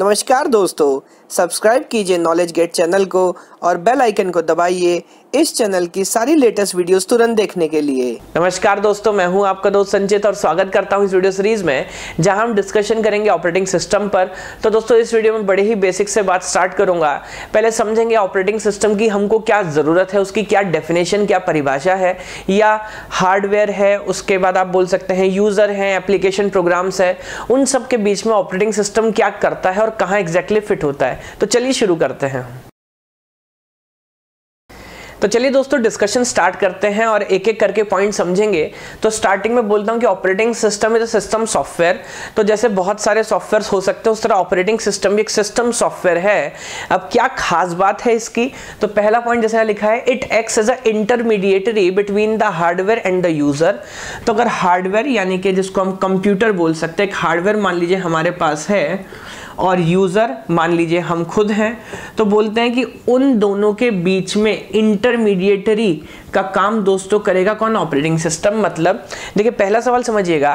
नमस्कार दोस्तों, सब्सक्राइब कीजिए नॉलेज गेट चैनल को और बेल आइकन को दबाइए इस चैनल की सारी लेटेस्ट वीडियोस तुरंत देखने के लिए। नमस्कार दोस्तों, मैं हूं आपका दोस्त संचित और स्वागत करता हूं इस वीडियो सीरीज में जहां हम डिस्कशन करेंगे ऑपरेटिंग सिस्टम पर। तो दोस्तों, इस वीडियो में बड़े ही बेसिक से बात स्टार्ट करूंगा। पहले समझेंगे ऑपरेटिंग सिस्टम की हमको क्या जरूरत है, उसकी क्या डेफिनेशन, क्या परिभाषा है या हार्डवेयर है। उसके बाद आप बोल सकते हैं यूजर है, एप्लीकेशन प्रोग्राम्स है, उन सब के बीच में ऑपरेटिंग सिस्टम क्या करता है और कहां एग्जैक्टली फिट होता है। तो चलिए शुरू करते हैं। तो चलिए दोस्तों, डिस्कशन स्टार्ट करते हैं और एक एक करके पॉइंट समझेंगे। तो स्टार्टिंग में बोलता हूँ कि ऑपरेटिंग सिस्टम है तो सिस्टम सॉफ्टवेयर। तो जैसे बहुत सारे सॉफ्टवेयर्स हो सकते हैं, उस तरह ऑपरेटिंग सिस्टम भी एक सिस्टम सॉफ्टवेयर है। अब क्या खास बात है इसकी, तो पहला पॉइंट जैसे यहाँ लिखा है, it acts as a intermediatory between the hardware and the user. तो अगर हार्डवेयर यानी कि जिसको हम कंप्यूटर बोल सकते हैं, एक हार्डवेयर मान लीजिए हमारे पास है और यूज़र मान लीजिए हम खुद हैं, तो बोलते हैं कि उन दोनों के बीच में इंटरमीडिएटरी का काम दोस्तों करेगा कौन? Operating system. मतलब देखिए, पहला सवाल समझिएगा,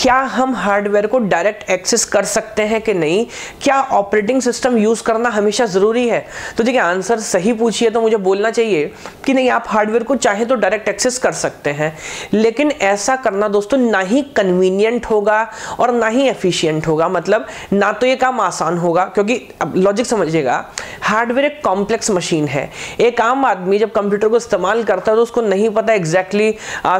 क्या हम हार्डवेयर को डायरेक्ट एक्सेस कर सकते हैं कि नहीं? क्या ऑपरेटिंग सिस्टम यूज़ करना हमेशा ज़रूरी है? तो देखिए, आंसर सही पूछिए तो मुझे बोलना चाहिए कि नहीं, आप हार्डवेयर को चाहे तो डायरेक्ट एक्सेस कर सकते हैं, लेकिन ऐसा करना दोस्तों ना ही कन्वीनियंट होगा और ना ही एफिशिएंट होगा। मतलब ना तो ये काम आसान होगा, क्योंकि अब लॉजिक समझिएगा, हार्डवेयर एक कॉम्प्लेक्स मशीन है। एक आम आदमी जब कंप्यूटर को इस्तेमाल करता है तो उसको नहीं पता एग्जैक्टली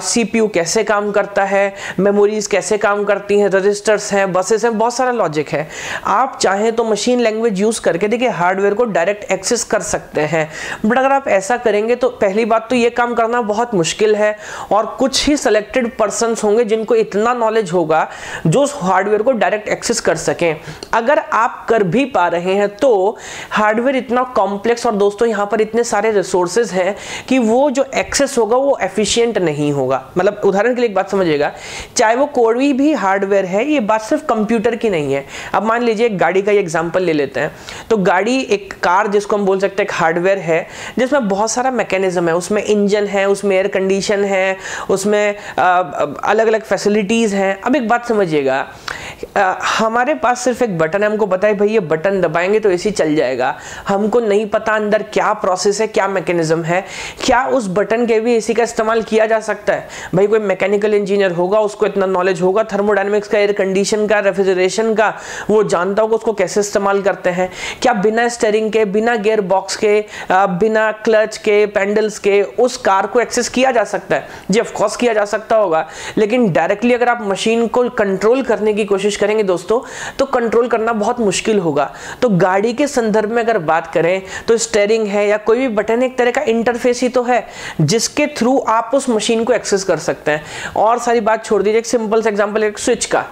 CPU कैसे काम करता है, मेमोरीज कैसे काम करती हैं, रजिस्टर्स हैं, बसेस हैं, बहुत सारा लॉजिक है। आप चाहें तो मशीन लैंग्वेज यूज़ करके देखिए हार्डवेयर को डायरेक्ट एक्सेस कर सकते हैं, बट अगर आप ऐसा करेंगे तो पहली बात तो ये काम करना बहुत मुश्किल है और कुछ ही सिलेक्टेड पर्सनस होंगे जिनको इतना नॉलेज होगा जो हार्डवेयर को डायरेक्ट एक्सेस कर सकें। अगर आप कर भी पा रहे हैं तो हार्डवेयर इतना कॉम्प्लेक्स और दोस्तों यहाँ पर इतने सारे रिसोर्सेज हैं कि वो जो एक्सेस होगा वो एफिशिएंट नहीं होगा। मतलब उदाहरण के लिए एक बात समझिएगा, चाहे वो कोई भी हार्डवेयर है, ये बात सिर्फ कंप्यूटर की नहीं है। अब मान लीजिए एक गाड़ी का ही एग्जाम्पल ले लेते हैं। तो गाड़ी, एक कार जिसको हम बोल सकते हैं, एक हार्डवेयर है जिसमें बहुत सारा मैकेनिज्म है, उसमें इंजन है, उसमें एयर कंडीशन है, उसमें अलग अलग फैसिलिटीज़ हैं। अब एक बात समझिएगा, हमारे पास सिर्फ एक बटन है, हमको पता है भाई ये बटन दबाएंगे तो एसी चल जाएगा। हमको नहीं पता अंदर क्या प्रोसेस है, क्या मैकेनिज्म है, क्या उस बटन के भी एसी का इस्तेमाल किया जा सकता है। भाई कोई मैकेनिकल इंजीनियर होगा, उसको इतना नॉलेज होगा थर्मोडायनेमिक्स का, एयर कंडीशन का, रेफ्रिजरेशन का, वो जानता होगा उसको कैसे इस्तेमाल करते हैं। क्या बिना स्टीयरिंग के, बिना गियर बॉक्स के, बिना क्लच के, पेंडल्स के उस कार को एक्सेस किया जा सकता है? जी ऑफकोर्स किया जा सकता होगा, लेकिन डायरेक्टली अगर आप मशीन को कंट्रोल करने की कोशिश करेंगे दोस्तों तो कंट्रोल करना बहुत मुश्किल होगा। तो गाड़ी के संदर्भ में अगर बात करें तो स्टीयरिंग है या कोई भी बटन एक तरह का इंटरफेस ही तो है जिसके थ्रू आप उस मशीन को एक्सेस कर सकते हैं। और सारी बात छोड़ दीजिए, एक सिंपल सा एग्जांपल, एक स्विच का,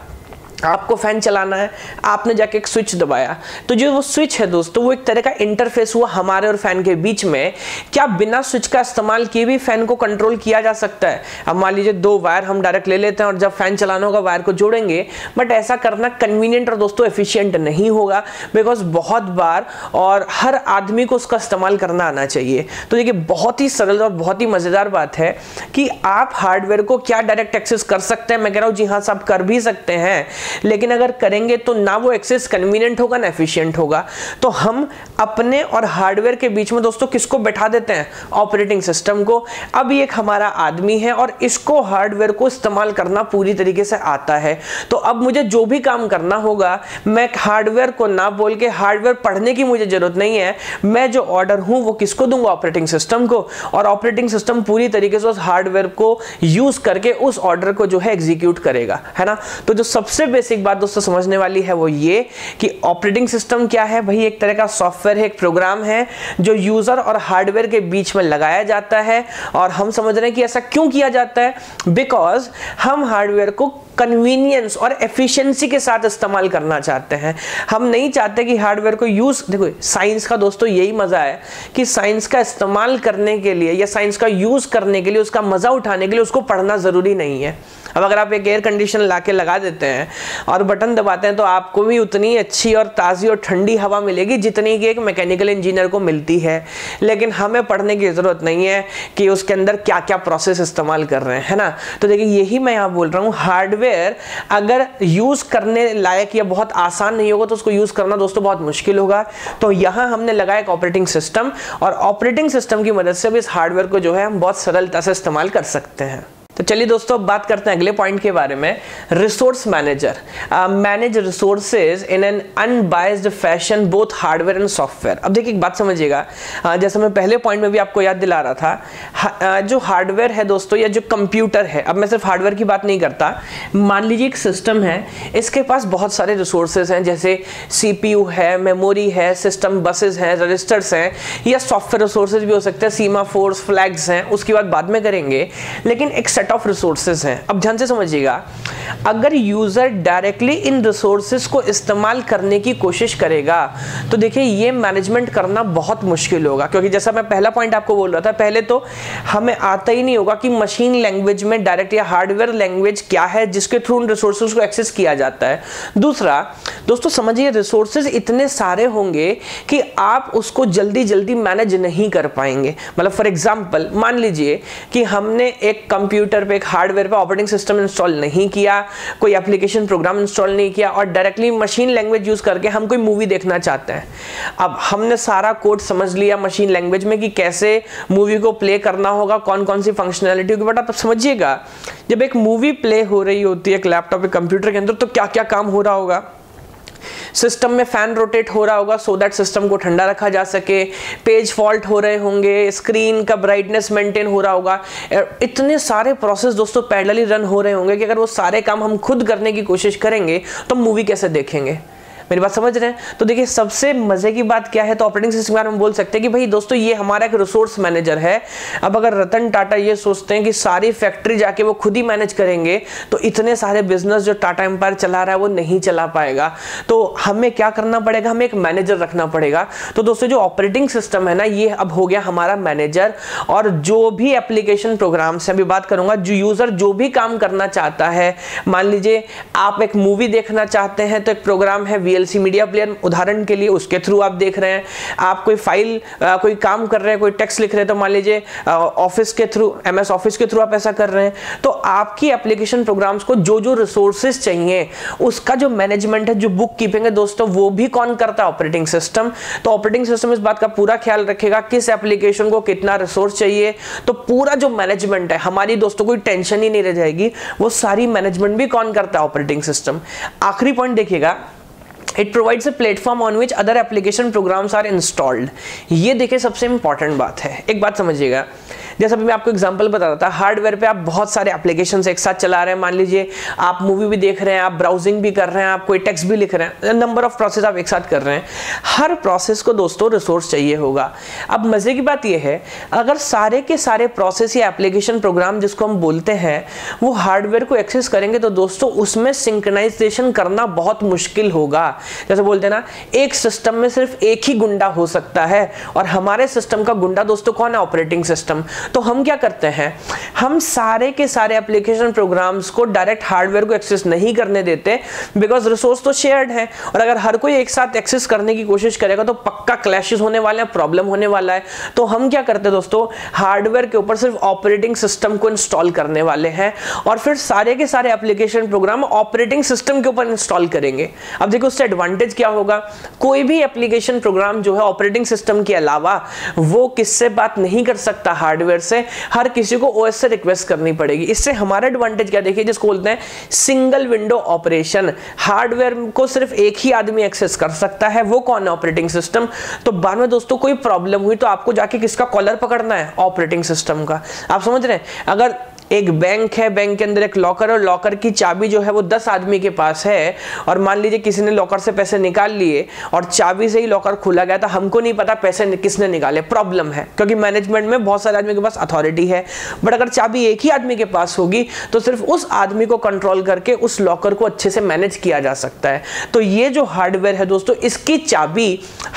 आपको फैन चलाना है, आपने जाके एक स्विच दबाया, तो जो वो स्विच है दोस्तों वो एक तरह का इंटरफेस हुआ हमारे और फैन के बीच में। क्या बिना स्विच का इस्तेमाल किए भी फैन को कंट्रोल किया जा सकता है? अब मान लीजिए दो वायर हम डायरेक्ट ले लेते हैं और जब फैन चलाना होगा वायर को जोड़ेंगे, बट ऐसा करना कन्वीनियंट और दोस्तों एफिशिएंट नहीं होगा, बिकॉज बहुत बार और हर आदमी को उसका इस्तेमाल करना आना चाहिए। तो देखिए, बहुत ही सरल और बहुत ही मज़ेदार बात है कि आप हार्डवेयर को क्या डायरेक्ट एक्सेस कर सकते हैं? मैं कह रहा हूँ जी हाँ साहब, कर भी सकते हैं, लेकिन अगर करेंगे तो ना वो एक्सेस कन्वीनियंट होगा ना एफिशिएंट होगा। तो हम अपने और हार्डवेयर के बीच में दोस्तों किसको बैठा देते हैं? ऑपरेटिंग सिस्टम को। अब ये एक हमारा आदमी है और इसको हार्डवेयर को इस्तेमाल करना पूरी तरीके से आता है। तो अब मुझे जो भी काम करना होगा, मैं हार्डवेयर को ना बोल के हार्डवेयर पढ़ने की मुझे जरूरत नहीं है, मैं जो ऑर्डर हूँ वो किसको दूंगा? ऑपरेटिंग सिस्टम को। और ऑपरेटिंग सिस्टम पूरी तरीके से उस हार्डवेयर को यूज करके उस ऑर्डर को जो है एग्जीक्यूट करेगा, है ना। तो जो सबसे बेसिक बात दोस्तों समझने वाली है वो ये कि ऑपरेटिंग सिस्टम क्या है। भाई एक तरह का सॉफ्टवेयर है, एक प्रोग्राम है जो यूजर और हार्डवेयर के बीच में लगाया जाता है। और हम समझ रहे हैं कि ऐसा क्यों किया जाता है, बिकॉज हम हार्डवेयर को कन्वीनियंस और एफिशिएंसी के साथ इस्तेमाल करना चाहते हैं। हम नहीं चाहते कि हार्डवेयर को यूज, देखो साइंस का दोस्तों यही मजा है कि साइंस का इस्तेमाल करने के लिए या साइंस का यूज करने के लिए, उसका मजा उठाने के लिए उसको पढ़ना जरूरी नहीं है। अब अगर आप एक एयर कंडीशन लाके लगा देते हैं और बटन दबाते हैं तो आपको भी उतनी अच्छी और ताज़ी और ठंडी हवा मिलेगी जितनी कि एक मैकेनिकल इंजीनियर को मिलती है, लेकिन हमें पढ़ने की ज़रूरत नहीं है कि उसके अंदर क्या क्या प्रोसेस इस्तेमाल कर रहे हैं, है ना। तो देखिए, यही मैं यहाँ बोल रहा हूँ, हार्डवेयर हार्डवेयर अगर यूज करने लायक या बहुत आसान नहीं होगा तो उसको यूज करना दोस्तों बहुत मुश्किल होगा। तो यहाँ हमने लगाया एक ऑपरेटिंग सिस्टम, और ऑपरेटिंग सिस्टम की मदद से भी इस हार्डवेयर को जो है हम बहुत सरलता से इस्तेमाल कर सकते हैं। तो चलिए दोस्तों अब बात करते हैं अगले पॉइंट के बारे में, resource manager. Manage resources in an unbiased fashion both hardware and software. अब देखिए एक बात समझिएगा, जैसे मैं पहले पॉइंट में भी आपको याद दिला रहा था, जो हार्डवेयर है दोस्तों या जो कंप्यूटर है, अब मैं सिर्फ हार्डवेयर की बात नहीं करता, मान लीजिए एक सिस्टम है, इसके पास बहुत सारे रिसोर्सेज हैं, जैसे CPU है, मेमोरी है, सिस्टम बसेस हैं, रजिस्टर्स हैं, या सॉफ्टवेयर रिसोर्सेज भी हो सकते हैं, सीमा फोर्स, फ्लैग्स हैं, उसकी बात बाद में करेंगे। लेकिन एक सेट ऑफ रिसोर्सेज हैं। अब ध्यान से समझिएगा, अगर यूजर डायरेक्टली इन रिसोर्सेज को इस्तेमाल करने की कोशिश करेगा तो देखिए ये मैनेजमेंट करना बहुत मुश्किल होगा, क्योंकि जैसा मैं पहला पॉइंट आपको बोल रहा था, पहले तो हमें आता ही नहीं होगा कि मशीन लैंग्वेज में डायरेक्ट या हार्डवेयर लैंग्वेज क्या है जिसके थ्रू उन रिसोर्सेज को एक्सेस किया जाता है। दूसरा दोस्तों समझिए, रिसोर्सेज इतने सारे होंगे कि आप उसको जल्दी जल्दी मैनेज नहीं कर पाएंगे। मतलब फॉर एग्जाम्पल मान लीजिए कि हमने एक कंप्यूटर पे एक हार्डवेयर पे ऑपरेटिंग सिस्टम इंस्टॉल नहीं किया, कोई एप्लीकेशन प्रोग्राम इंस्टॉल नहीं किया, और डायरेक्टली मशीन लैंग्वेज यूज करके हम कोई मूवी देखना चाहते हैं। अब हमने सारा कोड समझ लिया मशीन लैंग्वेज में कि कैसे मूवी को प्ले करना होगा, कौन कौन सी फंक्शनैलिटी होगी, बट आप समझिएगा जब एक मूवी प्ले हो रही होती है एक लैपटॉप या कंप्यूटर के अंदर तो क्या क्या काम हो रहा होगा। सिस्टम में फैन रोटेट हो रहा होगा सो दैट सिस्टम को ठंडा रखा जा सके, पेज फॉल्ट हो रहे होंगे, स्क्रीन का ब्राइटनेस मेंटेन हो रहा होगा, इतने सारे प्रोसेस दोस्तों पैरेलली रन हो रहे होंगे कि अगर वो सारे काम हम खुद करने की कोशिश करेंगे तो मूवी कैसे देखेंगे। मेरी बात समझ रहे हैं? तो देखिए सबसे मजे की बात क्या है, तो ऑपरेटिंग सिस्टम के बारे में बोल सकते हैं कि भाई दोस्तों ये हमारा एक रिसोर्स मैनेजर है। अब अगर रतन टाटा ये सोचते हैं कि सारी फैक्ट्री जाके वो खुद ही मैनेज करेंगे तो इतने सारे बिजनेस जो टाटा एम्पायर चला रहा है वो नहीं चला पाएगा। तो हमें क्या करना पड़ेगा, हमें एक मैनेजर रखना पड़ेगा। तो दोस्तों जो ऑपरेटिंग सिस्टम है ना, ये अब हो गया हमारा मैनेजर, और जो भी एप्लीकेशन प्रोग्राम से अभी बात करूंगा, जो यूजर जो भी काम करना चाहता है, मान लीजिए आप एक मूवी देखना चाहते हैं तो एक प्रोग्राम है VLC मीडिया प्लेयर उदाहरण के लिए, उसके थ्रू आप देख रहे हैं। आप कोई फाइल कोई काम कर रहे हैं, कोई टेक्स्ट लिख रहे हैं, तो मान लीजिए ऑफिस के थ्रू MS ऑफिस के थ्रू आप ऐसा कर रहे हैं। तो आपकी एप्लीकेशन प्रोग्राम्स को जो जो रिसोर्सेज चाहिए उसका जो मैनेजमेंट है, जो बुक कीपिंग है दोस्तों, वो भी कौन करता है, ऑपरेटिंग सिस्टम। तो ऑपरेटिंग सिस्टम इस बात का पूरा ख्याल रखेगा किस एप्लीकेशन को कितना रिसोर्स चाहिए, तो पूरा जो मैनेजमेंट है हमारी दोस्तों कोई टेंशन ही नहीं रह जाएगी, वो सारी मैनेजमेंट भी कौन करता है, ऑपरेटिंग सिस्टम। आखिरी पॉइंट देखिएगा, it provides a platform on which other application programs are installed. ये देखिए सबसे इंपॉर्टेंट बात है। एक बात समझिएगा, जैसा मैं आपको एग्जांपल बता रहा था, हार्डवेयर पे आप बहुत सारे एप्लीकेशंस एक साथ चला रहे हैं, मान लीजिए आप मूवी भी देख रहे हैं, आप ब्राउजिंग भी कर रहे हैं, आप कोई टेक्स्ट भी लिख रहे हैं, नंबर ऑफ प्रोसेस आप एक साथ कर रहे हैं। हर प्रोसेस को दोस्तों रिसोर्स चाहिए होगा। अब मजे की बात यह है, अगर सारे के सारे प्रोसेस या एप्लीकेशन प्रोग्राम जिसको हम बोलते हैं वो हार्डवेयर को एक्सेस करेंगे तो दोस्तों उसमें सिंक्रोनाइजेशन करना बहुत मुश्किल होगा। जैसे बोलते हैं ना, एक सिस्टम में सिर्फ एक ही गुंडा हो सकता है, और हमारे सिस्टम का गुंडा दोस्तों कौन है, ऑपरेटिंग सिस्टम। तो हम क्या करते हैं, हम सारे के सारे एप्लीकेशन प्रोग्राम्स को डायरेक्ट हार्डवेयर को एक्सेस नहीं करने देते, बिकॉज रिसोर्स तो शेयर्ड है, और अगर हर कोई एक साथ एक्सेस करने की कोशिश करेगा तो पक्का क्लैशेस होने वाले हैं, प्रॉब्लम होने वाला है। तो हम क्या करते हैं दोस्तों, हार्डवेयर के ऊपर सिर्फ ऑपरेटिंग सिस्टम को इंस्टॉल करने वाले हैं, और फिर सारे के सारे एप्लीकेशन प्रोग्राम ऑपरेटिंग सिस्टम के ऊपर इंस्टॉल करेंगे। अब देखो उससे एडवांटेज क्या होगा, कोई भी एप्लीकेशन प्रोग्राम जो है ऑपरेटिंग सिस्टम के अलावा वो किससे बात नहीं कर सकता, हार्डवेयर से, हर किसी को OS से रिक्वेस्ट करनी पड़ेगी। इससे हमारा एडवांटेज क्या, देखिए जिसको बोलते हैं सिंगल विंडो ऑपरेशन, हार्डवेयर को सिर्फ एक ही आदमी एक्सेस कर सकता है, वो कौन है, ऑपरेटिंग सिस्टम। तो बाद में दोस्तों कोई प्रॉब्लम हुई तो आपको जाके किसका कॉलर पकड़ना है, ऑपरेटिंग सिस्टम का। आप समझ रहे हैं, अगर एक बैंक है, बैंक के अंदर एक लॉकर है, और लॉकर की चाबी जो है वो 10 आदमी के पास है, और मान लीजिए किसी ने लॉकर से पैसे निकाल लिए और चाबी से ही लॉकर खोला गया था, हमको नहीं पता पैसे किसने निकाले, प्रॉब्लम है, क्योंकि मैनेजमेंट में बहुत सारे आदमी के पास अथॉरिटी है। बट अगर चाबी एक ही आदमी के पास होगी तो सिर्फ उस आदमी को कंट्रोल करके उस लॉकर को अच्छे से मैनेज किया जा सकता है। तो ये जो हार्डवेयर है दोस्तों, इसकी चाबी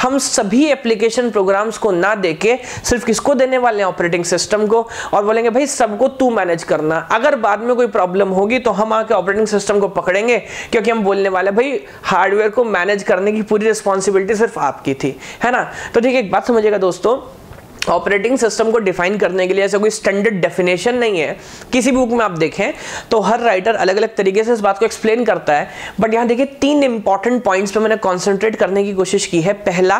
हम सभी एप्लीकेशन प्रोग्राम्स को ना दे के सिर्फ किसको देने वाले हैं, ऑपरेटिंग सिस्टम को, और बोलेंगे भाई सबको तू मैनेज करना। अगर बाद में कोई प्रॉब्लम होगी तो हम आके ऑपरेटिंग सिस्टम को पकड़ेंगे, क्योंकि हम बोलने वाले भाई हार्डवेयर को मैनेज करने की पूरी रिस्पांसिबिलिटी सिर्फ आपकी थी, है ना। तो ठीक है, एक बात समझिएगा दोस्तों, ऑपरेटिंग सिस्टम को डिफाइन करने के लिए ऐसा कोई स्टैंडर्ड डेफिनेशन नहीं है। किसी बुक में आप देखें तो हर राइटर अलग अलग तरीके से इस बात को एक्सप्लेन करता है, बट यहाँ देखिए तीन इंपॉर्टेंट पॉइंट्स पे मैंने कॉन्सेंट्रेट करने की कोशिश की है। पहला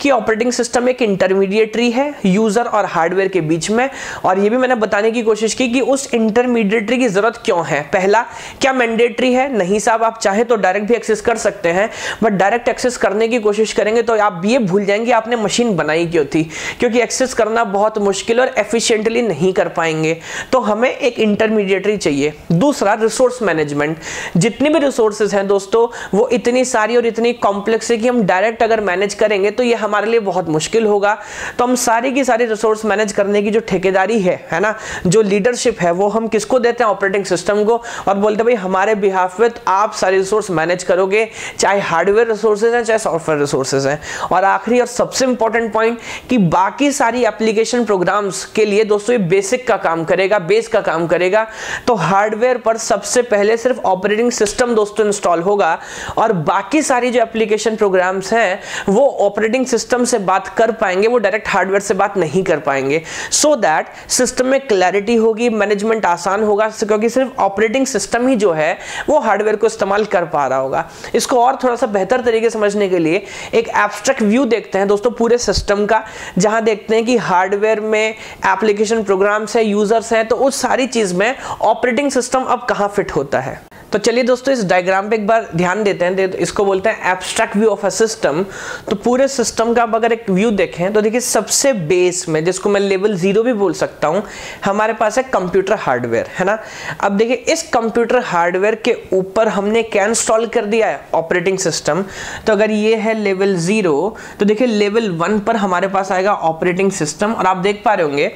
कि ऑपरेटिंग सिस्टम एक इंटरमीडिएटरी है यूज़र और हार्डवेयर के बीच में, और ये भी मैंने बताने की कोशिश की कि उस इंटरमीडिएटरी की ज़रूरत क्यों है। पहला, क्या मैंडेटरी है? नहीं साहब, आप चाहे तो डायरेक्ट भी एक्सेस कर सकते हैं, बट डायरेक्ट एक्सेस करने की कोशिश करेंगे तो आप ये भूल जाएंगे आपने मशीन बनाई क्यों थी, क्योंकि एक्सेस करना बहुत मुश्किल और एफिशिएंटली नहीं कर पाएंगे, तो हमें एक इंटरमीडिएटरी चाहिए। दूसरा, रिसोर्स मैनेजमेंट। जितनी भी रिसोर्सेज हैं दोस्तों वो इतनी सारी और इतनी कॉम्प्लेक्स है कि हम डायरेक्ट अगर मैनेज करेंगे तो ये हमारे लिए बहुत मुश्किल होगा। तो हम सारी की सारी रिसोर्स मैनेज करने की जो ठेकेदारी है ना, जो लीडरशिप है, वो हम किसको देते हैं? ऑपरेटिंग सिस्टम को, और बोलते भाई हमारे बिहाफ में आप सारे रिसोर्स मैनेज करोगे, चाहे हार्डवेयर रिसोर्सेज हैं चाहे सॉफ्टवेयर रिसोर्सेज हैं। और आखिरी और सबसे इंपॉर्टेंट पॉइंट कि बाकी सारी एप्लीकेशन प्रोग्राम्स के लिए दोस्तों ये बेसिक का काम करेगा, बेस का काम करेगा। तो हार्डवेयर पर सबसे पहले सिर्फ ऑपरेटिंग सिस्टम दोस्तों इंस्टॉल होगा, और बाकी सारी जो एप्लीकेशन प्रोग्राम्स हैं वो ऑपरेटिंग सिस्टम से बात कर पाएंगे, वो डायरेक्ट हार्डवेयर से बात नहीं कर पाएंगे। सो दैट सिस्टम में क्लैरिटी होगी, मैनेजमेंट आसान होगा, क्योंकि सिर्फ ऑपरेटिंग सिस्टम ही जो है वो हार्डवेयर को इस्तेमाल कर पा रहा होगा। इसको और थोड़ा सा बेहतर तरीके समझने के लिए एक एब्स्ट्रैक्ट व्यू देखते हैं दोस्तों पूरे सिस्टम का, जहां देखते हैं कि हार्डवेयर में एप्लीकेशन प्रोग्राम्स हैं, यूजर्स हैं, तो उस सारी चीज में ऑपरेटिंग सिस्टम अब कहां फिट होता है। तो चलिए दोस्तों इस डायग्राम पे एक बार ध्यान देते हैं। इसको बोलते हैं abstract view of a system. तो पूरे सिस्टम का अगर एक व्यू देखें तो देखिए सबसे बेस में, जिसको मैं लेवल 0 भी बोल सकता हूँ, हमारे पास है कंप्यूटर हार्डवेयर, है ना। अब देखिए इस कंप्यूटर हार्डवेयर के ऊपर हमने क्या इंस्टॉल कर दिया है? Operating system. तो अगर ये है लेवल 0, तो देखिए लेवल 1 पर हमारे पास आएगा ऑपरेटिंग सिस्टम, और आप देख पा रहे होंगे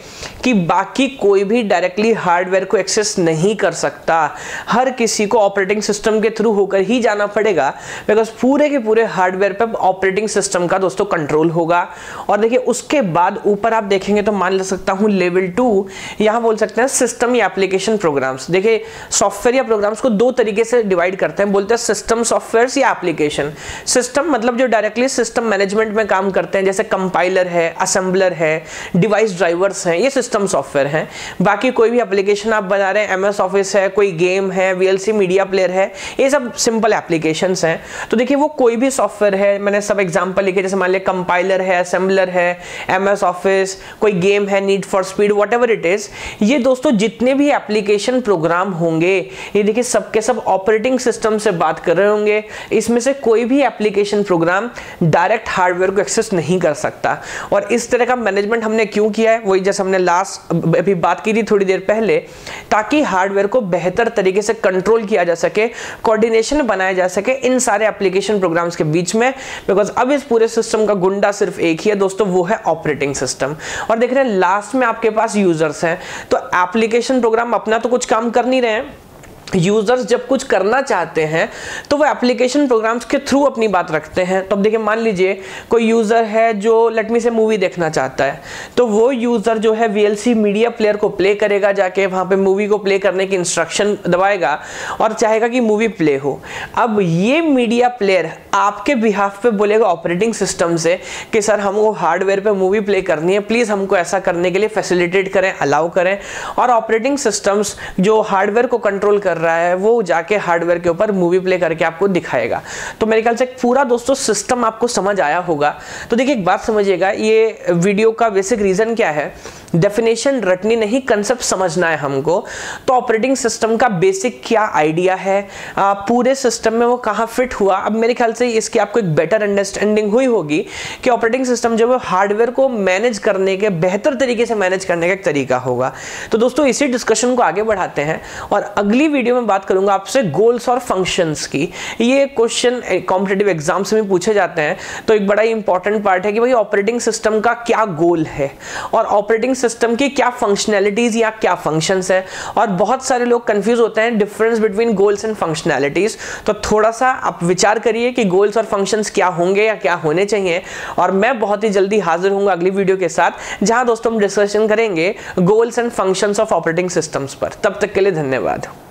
कि बाकी कोई भी डायरेक्टली हार्डवेयर को एक्सेस नहीं कर सकता, हर किसी को ऑपरेटिंग सिस्टम के थ्रू होकर ही जाना पड़ेगा, बिकॉज पूरे के पूरे हार्डवेयर पर ऑपरेटिंग सिस्टम का दोस्तों कंट्रोल होगा। और देखिए उसके बाद ऊपर आप देखेंगे तो मान ले सकता हूं लेवल 2, यहां बोल सकते हैं सिस्टम या एप्लीकेशन प्रोग्राम्स। देखिए सॉफ्टवेयर या प्रोग्राम्स को दो तरीके से डिवाइड करते हैं, बोलते हैं सिस्टम सॉफ्टवेयर या एप्लीकेशन। सिस्टम मतलब जो डायरेक्टली सिस्टम मैनेजमेंट में काम करते हैं, जैसे कंपाइलर है, असेंबलर है, डिवाइस ड्राइवर्स हैं, ये सिस्टम सॉफ्टवेयर हैं। बाकी कोई भी एप्लीकेशन आप बना रहे हैं, MS ऑफिस है, कोई गेम है, VLC मीडिया प्लेयर है, ये सब सिंपल एप्लीकेशंस हैं। तो देखिए वो कोई भी सॉफ्टवेयर है, मैंने सब एग्जांपल लिखे, जैसे मान लिया कंपाइलर है, असेंबलर है, MS ऑफिस, कोई गेम है, need for speed, whatever it is. ये दोस्तों जितने भी एप्लीकेशन प्रोग्राम होंगे, ये देखिए सबके सब ऑपरेटिंग सिस्टम से बात कर रहे होंगे। इसमें से कोई भी एप्लीकेशन प्रोग्राम डायरेक्ट हार्डवेयर को एक्सेस नहीं कर सकता। और इस तरह का मैनेजमेंट हमने क्यों किया है, वही जैसे हमने लास्ट अभी बात की थी थोड़ी देर पहले, ताकि हार्डवेयर को बेहतर तरीके से कंट्रोल किया जा सके, कोऑर्डिनेशन बनाया जा सके इन सारे एप्लीकेशन प्रोग्राम्स के बीच में, बिकॉज अब इस पूरे सिस्टम का गुंडा सिर्फ एक ही है दोस्तों, वो है ऑपरेटिंग सिस्टम। और देख रहे हैं लास्ट में आपके पास यूजर्स हैं। तो एप्लीकेशन प्रोग्राम अपना तो कुछ काम कर नहीं रहे हैं, यूजर्स जब कुछ करना चाहते हैं तो वो एप्लीकेशन प्रोग्राम्स के थ्रू अपनी बात रखते हैं। तो अब देखिए मान लीजिए कोई यूज़र है जो लेट मी से मूवी देखना चाहता है, तो वो यूज़र जो है VLC मीडिया प्लेयर को प्ले करेगा, जाके वहाँ पे मूवी को प्ले करने की इंस्ट्रक्शन दबाएगा और चाहेगा कि मूवी प्ले हो। अब ये मीडिया प्लेयर आपके बिहाफ पे बोलेगा ऑपरेटिंग सिस्टम से कि सर हमको हार्डवेयर पर मूवी प्ले करनी है, प्लीज़ हमको ऐसा करने के लिए फैसिलिटेट करें, अलाउ करें। और ऑपरेटिंग सिस्टम्स जो हार्डवेयर को कंट्रोल कर रहा है वो जाके हार्डवेयर के ऊपर मूवी प्ले करके आपको दिखाएगा। तो मेरे ख्याल से पूरा दोस्तों सिस्टम आपको समझ आया होगा। तो देखिए एक बात समझिएगा, ये वीडियो का बेसिक रीजन क्या है, डेफिनेशन रटनी नहीं, कंसेप्ट समझना है हमको। तो ऑपरेटिंग सिस्टम का बेसिक क्या आइडिया है, पूरे सिस्टम में वो कहाँ फिट हुआ। अब मेरे ख्याल से इसकी आपको एक बेटर अंडरस्टैंडिंग हुई होगी कि ऑपरेटिंग सिस्टम जो है हार्डवेयर को मैनेज करने के बेहतर तरीके से मैनेज करने का एक तरीका होगा। तो दोस्तों इसी डिस्कशन को आगे बढ़ाते हैं, और अगली वीडियो में बात करूंगा आपसे गोल्स और फंक्शंस की। ये क्वेश्चन कॉम्पिटिटिव एग्जाम्स में पूछे जाते हैं, तो एक बड़ा ही इंपॉर्टेंट पार्ट है कि भाई ऑपरेटिंग सिस्टम का क्या गोल है और ऑपरेटिंग सिस्टम की क्या फंक्शनैलिटीज या क्या फंक्शंस है। और बहुत सारे लोग कंफ्यूज होते हैं difference between goals and functionalities. तो थोड़ा सा आप विचार करिए कि गोल्स और फंक्शंस क्या होंगे या क्या होने चाहिए। और मैं बहुत ही जल्दी हाजिर हूँगा अगली वीडियो के साथ, जहाँ दोस्तों हम डिस्कशन करेंगे goals and functions of operating systems पर। तब तक के लिए धन्यवाद।